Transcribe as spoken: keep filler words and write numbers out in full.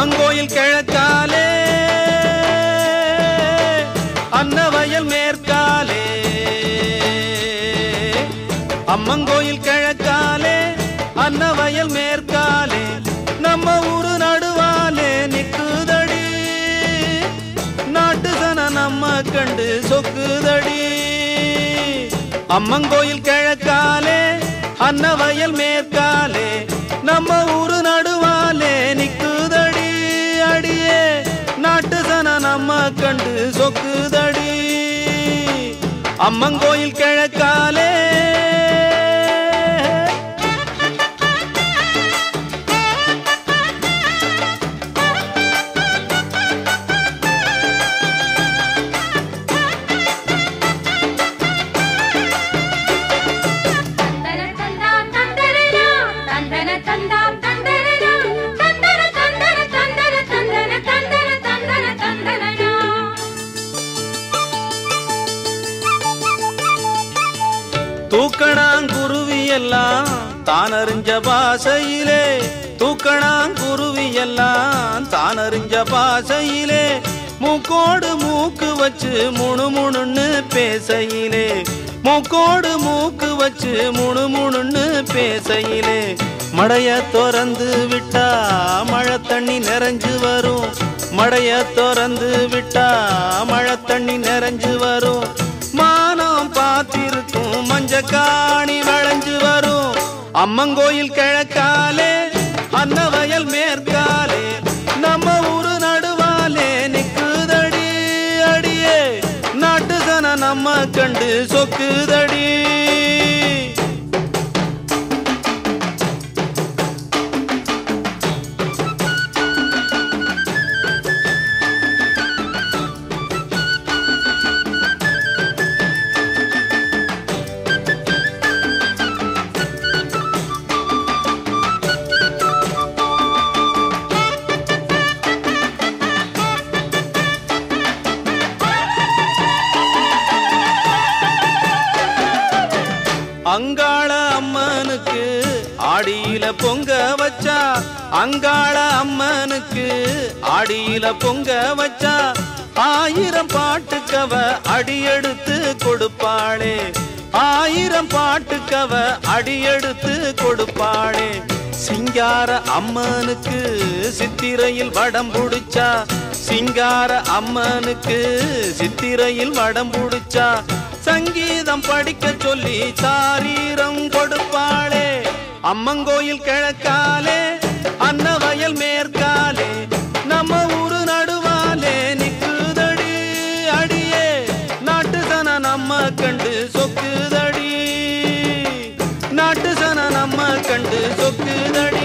அம்மன் கோயில் கிழக்காலே அன்னவயல் மேற்காலே அம்மன் கோயில் கிழக்காலே அன்னவயல் மேற்காலே நம்ம ஊரு நடுவாலே நிக்குதடி நாட்டு சன நம்ம கண்டு சொக்குதடி அம்மன் கோயில் கிழக்காலே அன்னவயல் மேற்காலே நம்ம ஊரு நடுவாலே நிக்குதடி அடியே நாட்டு சன நம்ம கண்டு சொக்குதடி அம்மன் கோயில் கிழக்காலே தூக்கணாங்குருவியெல்லாம் தானறிஞ்ச பாசையிலே தூக்கணாங்குருவியெல்லாம் தானறிஞ்ச பாசையிலே மூக்கோடு மூக்கு வச்சு முணுமுணுன்னு பேசையிலே மூக்கோடு மூக்கு வச்சு முணுமுணுன்னு பேசையிலே மடைய திறந்து விட்டா மழை தண்ணி நிறைஞ்சு வரும் மடைய திறந்து விட்டா மழை தண்ணி நிறைஞ்சு வரும் மானம் பார்த்திருக்கும் மஞ்ச காணி வளைஞ்சு வரும் அம்மன் கோயில் கிழக்காலே அன்னவயல் மேற்காலே நம்ம ஊரு நடுவாலே நிக்குதடி அடியே நாட்டு சன நம்ம கண்டு சொக்குதடி அங்காள அம்மனுக்கு ஆடியில பொங்க வச்சா அங்காள அம்மனுக்கு ஆடியில பொங்க வச்சா ஆயிரம் பாட்டுக்கவ அடியெடுத்து கொடுப்பாளே ஆயிரம் பாட்டுக்கவ அடியெடுத்து கொடுப்பாளே சிங்கார அம்மனுக்கு சித்திரையில் வடம் புடிச்சா சிங்கார அம்மனுக்கு சித்திரையில் வடம் புடிச்சா சங்கீதம் படிக்க சொல்லி சாரீரம் கொடுப்பாளே அம்மன் கோயில் கிழக்காலே அன்னவயல் மேற்காலே நம்ம ஊரு நடுவாலே நிக்குதடி அடியே நாட்டு சன நம்ம கண்டு சொக்குதடி நாட்டு சன நம்ம கண்டு சொக்குதடி.